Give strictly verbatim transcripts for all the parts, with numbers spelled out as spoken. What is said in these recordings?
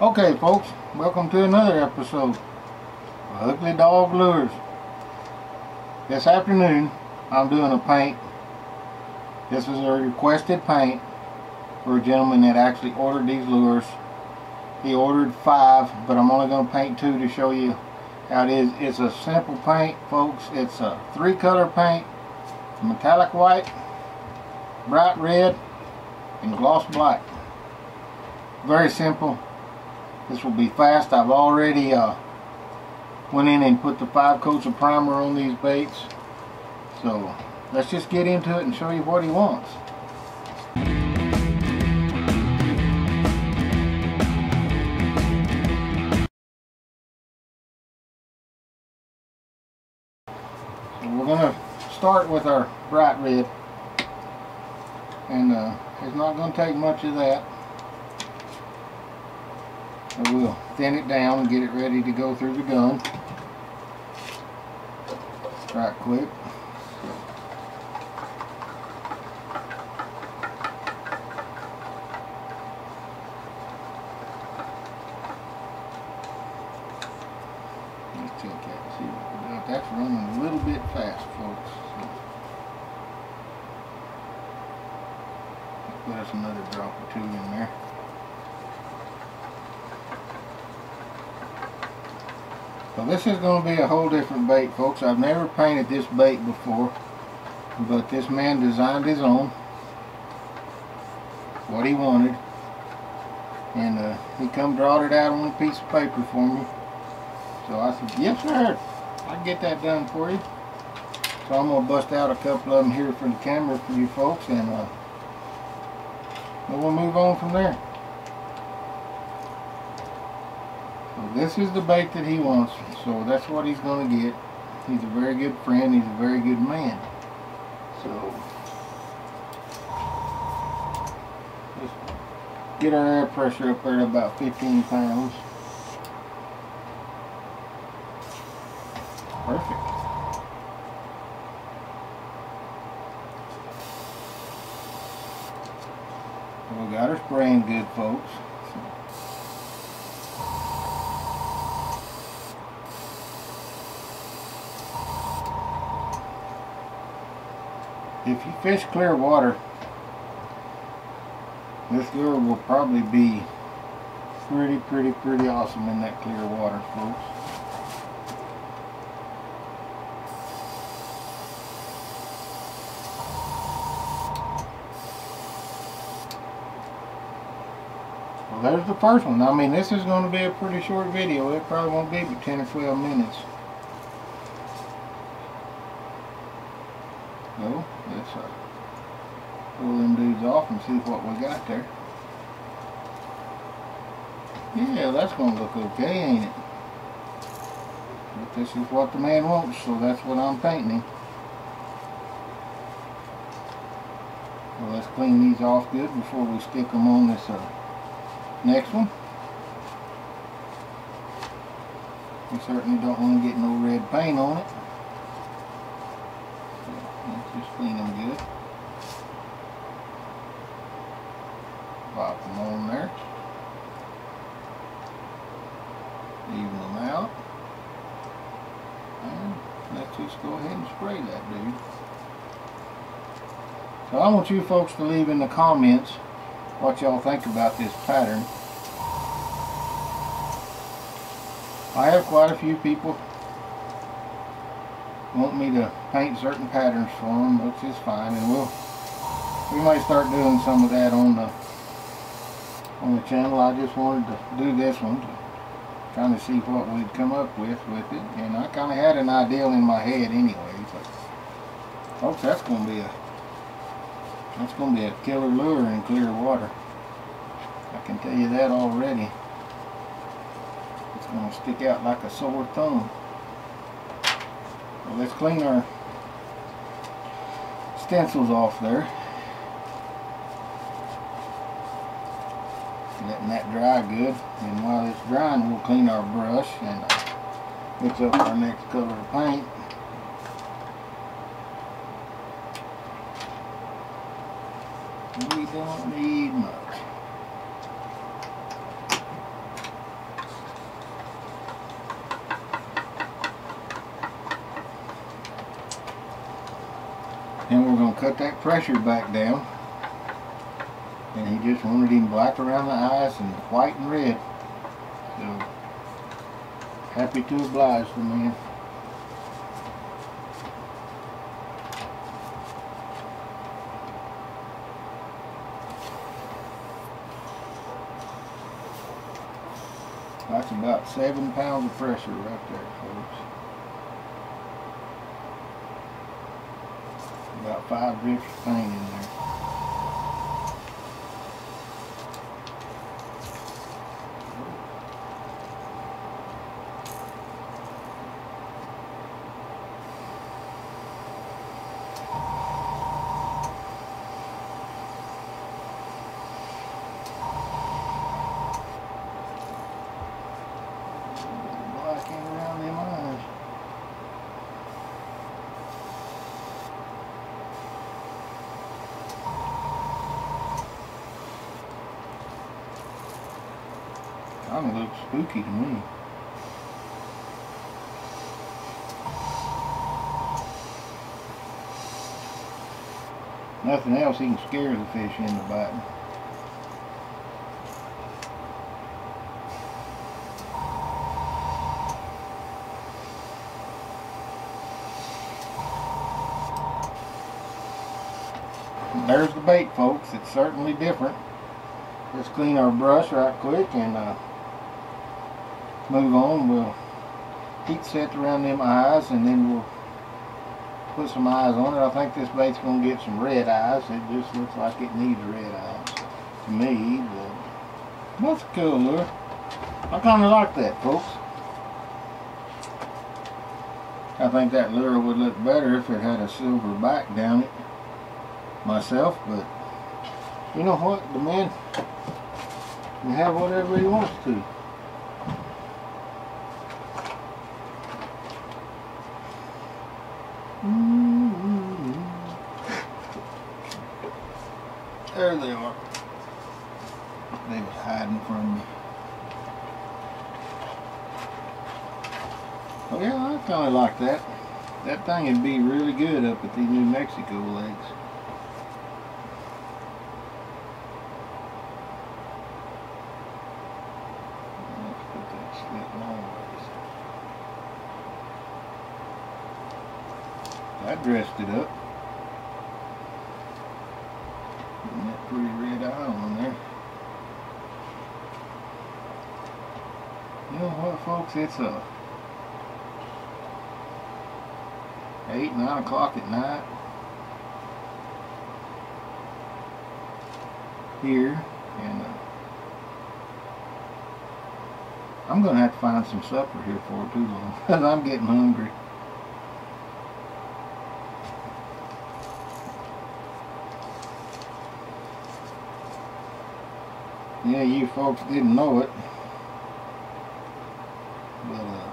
Okay folks, welcome to another episode of Ugly Dog Lures. This afternoon I'm doing a paint. This is a requested paint for a gentleman that actually ordered these lures. He ordered five, but I'm only going to paint two to show you how it is. It's a simple paint, folks. It's a three color paint: metallic white, bright red, and gloss black. Very simple. This will be fast. I've already uh, went in and put the five coats of primer on these baits. So let's just get into it and show you what he wants. So we're going to start with our bright red. And uh, it's not going to take much of that. So we'll thin it down and get it ready to go through the gun right quick. Let's check out, see what we got. That's running a little bit fast, folks. So put us another drop or two in there. So this is going to be a whole different bait, folks. I've never painted this bait before, but this man designed his own, what he wanted, and uh, he come drawed it out on a piece of paper for me. So I said, yes sir, I can get that done for you. So I'm going to bust out a couple of them here for the camera for you folks, and uh, we'll move on from there. This is the bait that he wants, so that's what he's going to get. He's a very good friend, he's a very good man. So, just get our air pressure up there to about fifteen pounds. Perfect. We got our spraying good, folks. If you fish clear water, this lure will probably be pretty, pretty, pretty awesome in that clear water, folks. Well, there's the first one. I mean, this is going to be a pretty short video. It probably won't be but ten or twelve minutes. So let's uh, pull them dudes off and see what we got there. Yeah, that's going to look okay, ain't it? But this is what the man wants, so that's what I'm painting. Well, let's clean these off good before we stick them on this uh, next one. We certainly don't want to get no red paint on it. Just clean them good. Pop them on there. Even them out. And let's just go ahead and spray that dude. So I want you folks to leave in the comments what y'all think about this pattern. I have quite a few people want me to paint certain patterns for them, which is fine, and we'll we might start doing some of that on the on the channel. I just wanted to do this one to kind of see what we'd come up with with it, and I kind of had an idea in my head anyway. But folks, that's going to be a that's going to be a killer lure in clear water. I can tell you that already. It's going to stick out like a sore thumb. Well, let's clean our stencils off there. Letting that dry good, and while it's drying, we'll clean our brush and mix up our next color of paint. We don't need much. cut that pressure back down, and he just wanted him black around the eyes and white and red. So happy to oblige the man. That's about seven pounds of pressure right there, folks. About five drifts of paint in there. Kind of looks spooky to me. Nothing else, he can scare the fish into biting. And there's the bait, folks. It's certainly different. Let's clean our brush right quick and uh, move on. We'll heat set around them eyes, and then we'll put some eyes on it. I think this bait's going to get some red eyes. It just looks like it needs red eyes to me, but that's a cool lure. I kind of like that, folks. I think that lure would look better if it had a silver back down it myself, but you know what? The man can have whatever he wants to. There they are. They was hiding from me. Well, yeah, I kind of like that. That thing would be really good up at the New Mexico lakes. Let's put that slit long ways. I dressed it up. Pretty red eye on there. You know what, folks? It's uh, eight, nine o'clock at night here, and uh, I'm gonna have to find some supper here for too long because I'm getting hungry. Yeah, you folks didn't know it, but uh,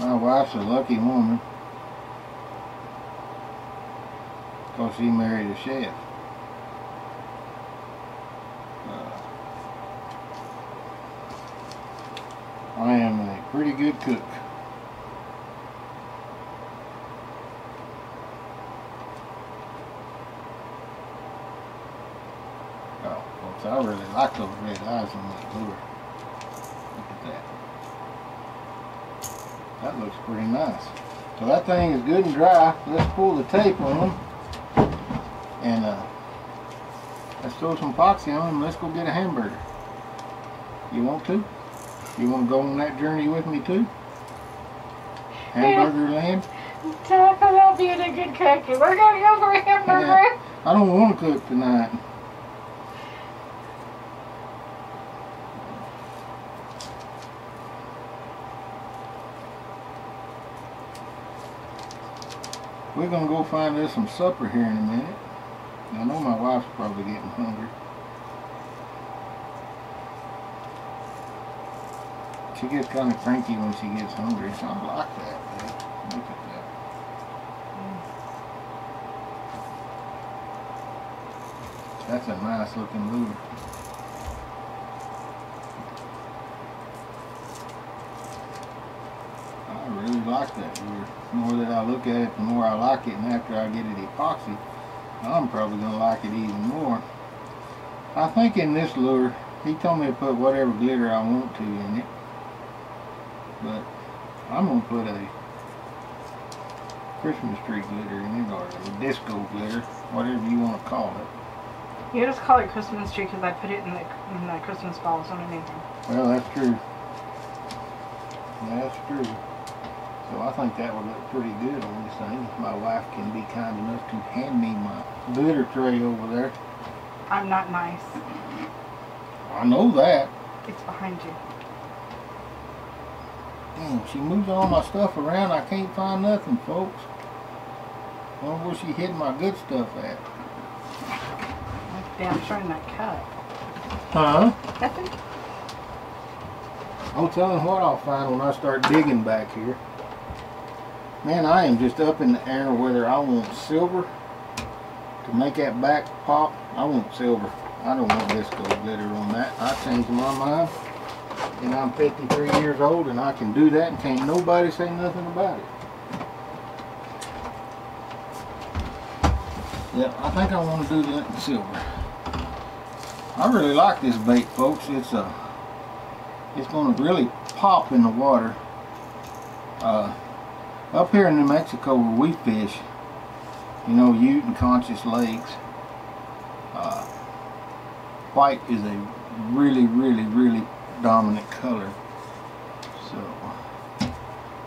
my wife's a lucky woman, because she married a chef. Uh, I am a pretty good cook. I really like those red eyes on that lure. Look at that. That looks pretty nice. So that thing is good and dry. Let's pull the tape on them. And uh, let's throw some epoxy on them. Let's go get a hamburger. You want to? You want to go on that journey with me too? Hamburger land? Talk about being a good cook. We're going to go for a hamburger. Yeah, I don't want to cook tonight. We're going to go find us some supper here in a minute. I know my wife's probably getting hungry. She gets kind of cranky when she gets hungry, so I like that. Dude. Look at that. That's a nice looking lure. I really like past that lure. The more that I look at it, the more I like it, and after I get it epoxy, I'm probably going to like it even more. I think in this lure, he told me to put whatever glitter I want to in it, but I'm going to put a Christmas tree glitter in it, or a disco glitter, whatever you want to call it. You just call it Christmas tree because I put it in the, in the Christmas balls underneath them. Well, that's true. That's true. So I think that would look pretty good on this thing. My wife can be kind enough to hand me my glitter tray over there. I'm not nice. I know that. It's behind you. Damn, she moves all my stuff around. I can't find nothing, folks. I wonder where she hid my good stuff at. Damn, sure in that cup. Huh? Nothing. No telling what I'll find when I start digging back here. Man, I am just up in the air whether I want silver to make that back pop. I want silver. I don't want disco glitter on that. I changed my mind, and I'm fifty-three years old, and I can do that, and can't nobody say nothing about it. Yep, I think I want to do that in silver. I really like this bait, folks. It's a It's going to really pop in the water. Uh, up here in New Mexico where we fish, you know, Ute and Conchas Lakes, uh, white is a really, really, really dominant color. So,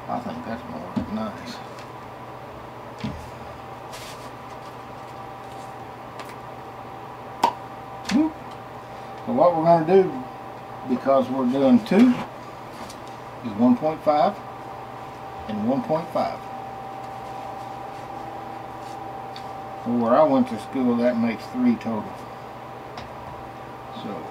I think that's going to look nice. So what we're going to do, because we're doing two, is one point five and one point five. Where I went to school, that makes three total. So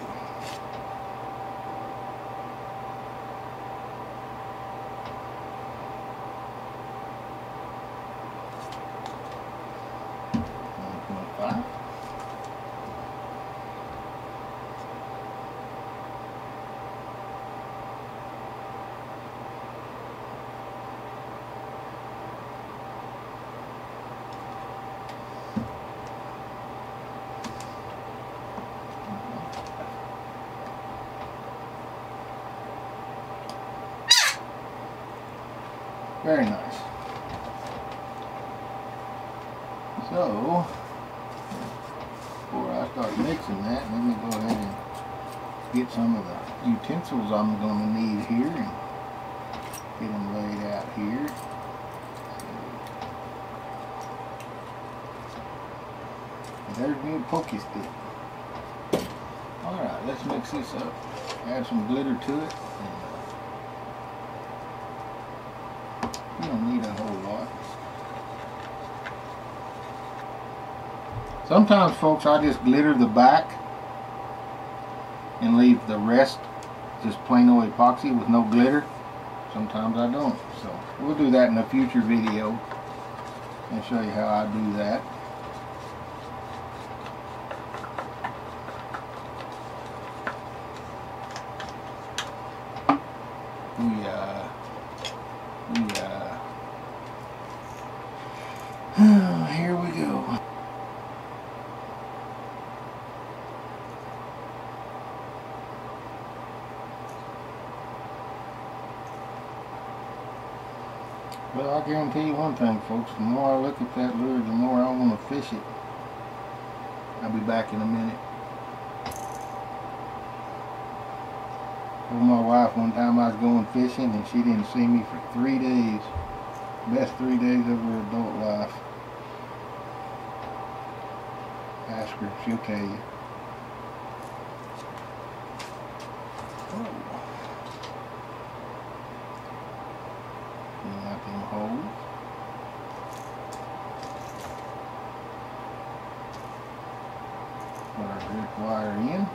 very nice. So, before I start mixing that, let me go ahead and get some of the utensils I'm going to need here and get them laid out here. So, there's me a pokey stick. Alright, let's mix this up. Add some glitter to it. You don't need a whole lot. Sometimes, folks, I just glitter the back and leave the rest just plain old epoxy with no glitter. Sometimes I don't. So we'll do that in a future video and show you how I do that. We, uh, we, uh, here we go. Well, I guarantee you one thing, folks. The more I look at that lure, the more I want to fish it. I'll be back in a minute. I told my wife one time I was going fishing, and she didn't see me for three days. Best three days of her adult life. Ask her, she'll tell you. Oh. Clean out them holes. Put our drip wire in.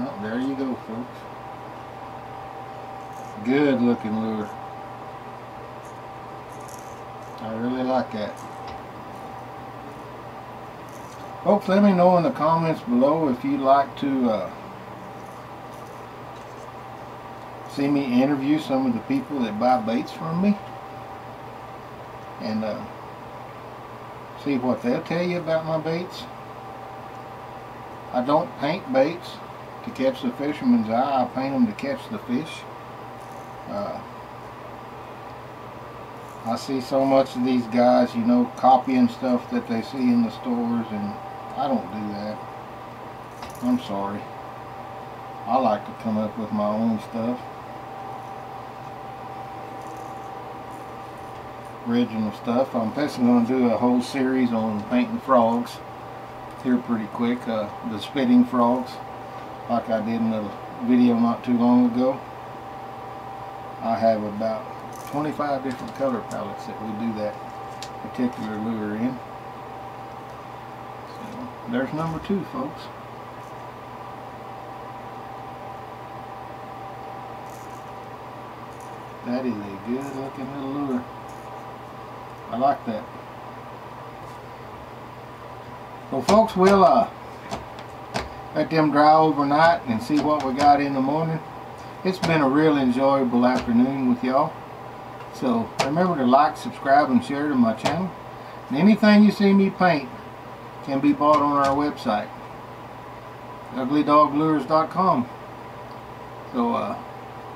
Oh, there you go, folks. Good looking lure. I really like that. Folks, let me know in the comments below if you'd like to uh, see me interview some of the people that buy baits from me, and uh, see what they'll tell you about my baits. I don't paint baits to catch the fisherman's eye. I paint them to catch the fish. Uh, I see so much of these guys, you know, copying stuff that they see in the stores, and I don't do that. I'm sorry. I like to come up with my own stuff. Original stuff. I'm basically going to do a whole series on painting frogs here pretty quick. Uh, the spitting frogs, like I did in a video not too long ago. I have about twenty-five different color palettes that we do that particular lure in. So, there's number two, folks. That is a good looking little lure. I like that. Well, folks, we'll uh, let them dry overnight and see what we got in the morning. It's been a real enjoyable afternoon with y'all. So remember to like, subscribe, and share to my channel. And anything you see me paint can be bought on our website, ugly dog lures dot com. So uh,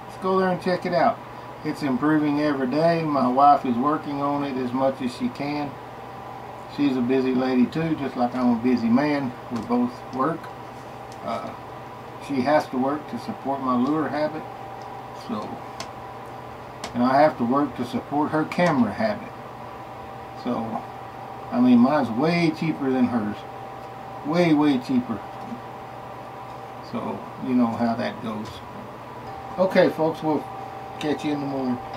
let's go there and check it out. It's improving every day. My wife is working on it as much as she can. She's a busy lady too, just like I'm a busy man. We both work. Uh, she has to work to support my lure habit. So, and I have to work to support her camera habit. So, I mean, mine's way cheaper than hers. Way, way cheaper. So, you know how that goes. Okay, folks, we'll catch you in the morning.